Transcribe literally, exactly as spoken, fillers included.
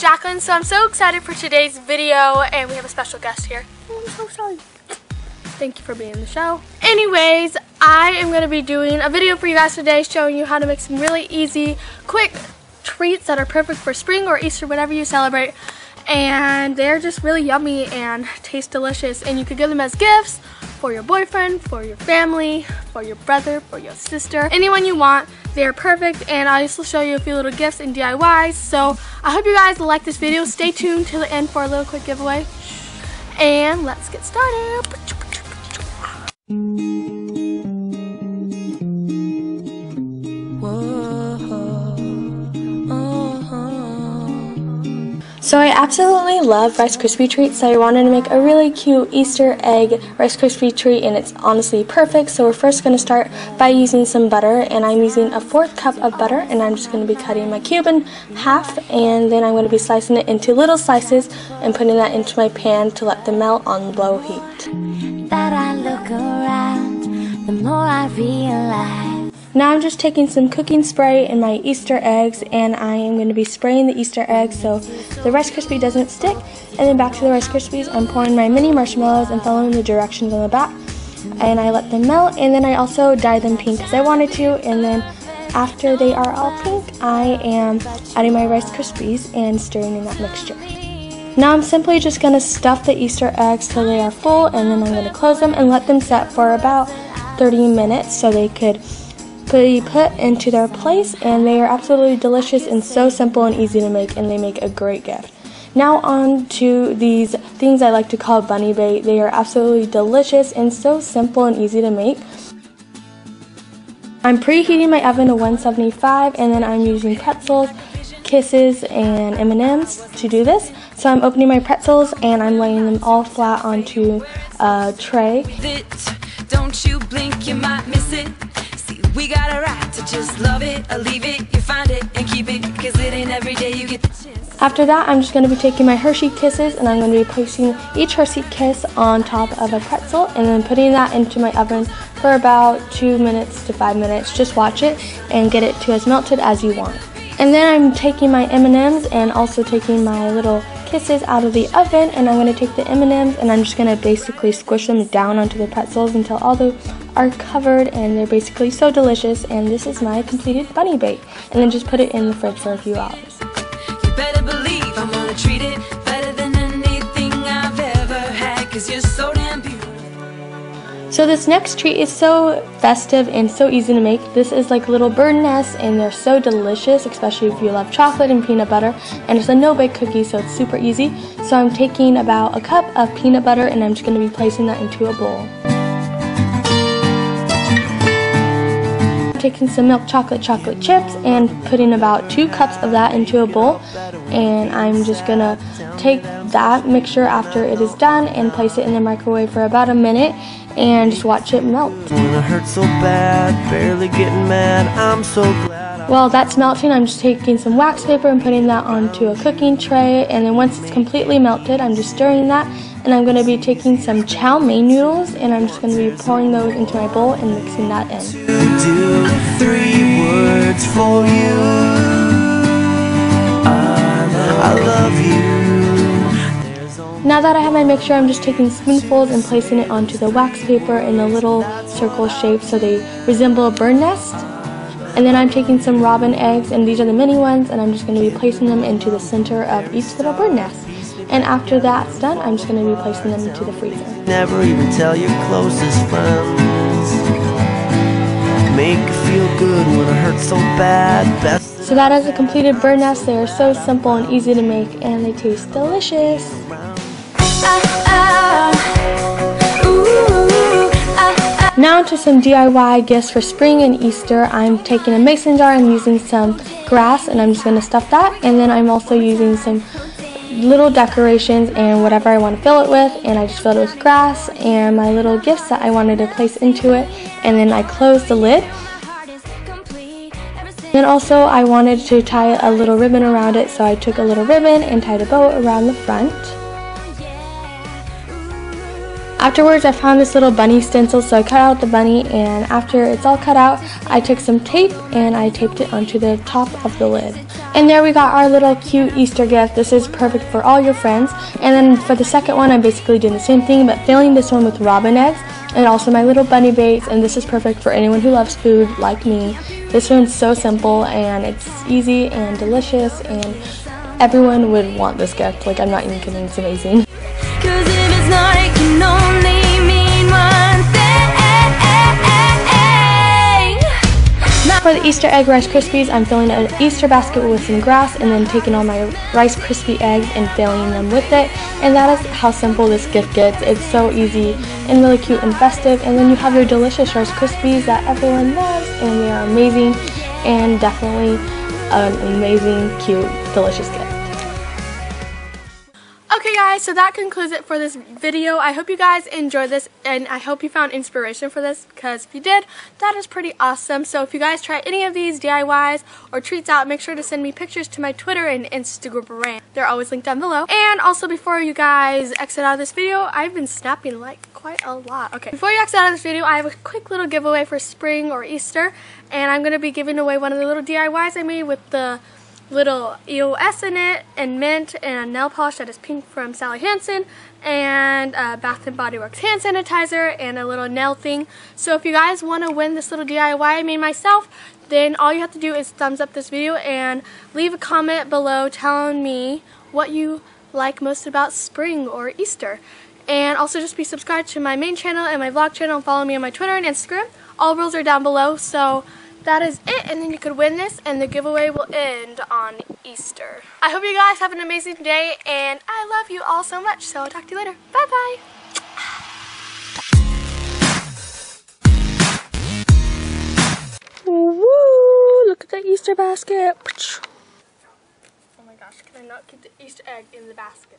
Jacqueline, so I'm so excited for today's video, and we have a special guest here. Oh, I'm so sorry. Thank you for being in the show. Anyways, I am going to be doing a video for you guys today showing you how to make some really easy, quick treats that are perfect for spring or Easter, whatever you celebrate. And they're just really yummy and taste delicious, and you could give them as gifts for your boyfriend, for your family, for your brother, for your sister, anyone you want. They're perfect, and I'll just show you a few little gifts and D I Ys. So I hope you guys like this video. Stay tuned till the end for a little quick giveaway. And let's get started. So I absolutely love Rice Krispie Treats, so I wanted to make a really cute Easter egg Rice Krispie treat, and it's honestly perfect. So we're first going to start by using some butter, and I'm using a fourth cup of butter, and I'm just going to be cutting my cube in half, and then I'm going to be slicing it into little slices and putting that into my pan to let them melt on low heat. That I look around, the more I realize. Now I'm just taking some cooking spray and my Easter eggs, and I am going to be spraying the Easter eggs so the Rice Krispie doesn't stick. And then back to the Rice Krispies, I'm pouring my mini marshmallows and following the directions on the back. And I let them melt, and then I also dye them pink because I wanted to. And then after they are all pink, I am adding my Rice Krispies and stirring in that mixture. Now I'm simply just going to stuff the Easter eggs till they are full, and then I'm going to close them and let them set for about thirty minutes so they could be put into their place, and they are absolutely delicious and so simple and easy to make, and they make a great gift. Now on to these things I like to call bunny bait. They are absolutely delicious and so simple and easy to make. I'm preheating my oven to one seventy-five, and then I'm using pretzels, kisses, and M and M's to do this. So I'm opening my pretzels and I'm laying them all flat onto a tray. Don't you blink, you might miss it. We got a right to just love it or leave it, you find it and keep it, cause it ain't every day you get the chance. After that, I'm just going to be taking my Hershey Kisses, and I'm going to be placing each Hershey Kiss on top of a pretzel, and then putting that into my oven for about two minutes to five minutes. Just watch it and get it to as melted as you want. And then I'm taking my M and M's and also taking my little kisses out of the oven, and I'm going to take the M and M's and I'm just going to basically squish them down onto the pretzels until all the are covered, and they're basically so delicious. And this is my completed bunny bait, and then just put it in the fridge for a few hours. You better believe I'm gonna treat it better than anything I've ever had, cause you're so damn beautiful. So this next treat is so festive and so easy to make. This is like little bird nests, and they're so delicious, especially if you love chocolate and peanut butter. And it's a no-bake cookie, so it's super easy. So I'm taking about a cup of peanut butter, and I'm just gonna be placing that into a bowl. Taking some milk chocolate chocolate chips and putting about two cups of that into a bowl, and I'm just gonna take that mixture after it is done and place it in the microwave for about a minute and just watch it melt. While that's melting, I'm just taking some wax paper and putting that onto a cooking tray, and then once it's completely melted, I'm just stirring that, and I'm going to be taking some chow mein noodles, and I'm just going to be pouring those into my bowl and mixing that in. Two, three words for you. I love you. Now that I have my mixture, I'm just taking spoonfuls and placing it onto the wax paper in a little circle shape so they resemble a bird nest. And then I'm taking some robin eggs, and these are the mini ones, and I'm just going to be placing them into the center of each little bird nest. And after that's done, I'm just going to be placing them into the freezer. Never even tell your closest friends. Make you feel good when it hurts so bad. Best. So that is a completed bird nest. They are so simple and easy to make, and they taste delicious. Now to some D I Y gifts for spring and Easter. I'm taking a mason jar and using some grass, and I'm just going to stuff that. And then I'm also using some little decorations and whatever I want to fill it with, and I just filled it with grass and my little gifts that I wanted to place into it, and then I closed the lid. Then also I wanted to tie a little ribbon around it, so I took a little ribbon and tied a bow around the front. Afterwards I found this little bunny stencil, so I cut out the bunny, and after it's all cut out I took some tape and I taped it onto the top of the lid. And there we got our little cute Easter gift. This is perfect for all your friends. And then for the second one I'm basically doing the same thing, but filling this one with robin eggs and also my little bunny baits, and this is perfect for anyone who loves food like me. This one's so simple and it's easy and delicious, and everyone would want this gift. Like, I'm not even kidding, it's amazing. For the Easter egg Rice Krispies, I'm filling an Easter basket with some grass and then taking all my Rice Krispie eggs and filling them with it. And that is how simple this gift gets. It's so easy and really cute and festive. And then you have your delicious Rice Krispies that everyone loves, and they are amazing and definitely an amazing, cute, delicious gift. Okay guys, so that concludes it for this video. I hope you guys enjoyed this, and I hope you found inspiration for this, because if you did, that is pretty awesome. So if you guys try any of these D I Ys or treats out, make sure to send me pictures to my Twitter and Instagram. They're always linked down below. And also, before you guys exit out of this video, I've been snapping like quite a lot. Okay, before you exit out of this video, I have a quick little giveaway for spring or Easter, and I'm going to be giving away one of the little D I Ys I made with the little E O S in it, and mint, and a nail polish that is pink from Sally Hansen, and a Bath and Body Works hand sanitizer, and a little nail thing. So if you guys want to win this little D I Y I made myself, then all you have to do is thumbs up this video and leave a comment below telling me what you like most about spring or Easter. And also just be subscribed to my main channel and my vlog channel, and follow me on my Twitter and Instagram. All rules are down below. So that is it, and then you could win this, and the giveaway will end on Easter. I hope you guys have an amazing day, and I love you all so much, so I'll talk to you later. Bye-bye! Woo! Look at the Easter basket! Oh my gosh, can I not get the Easter egg in the basket?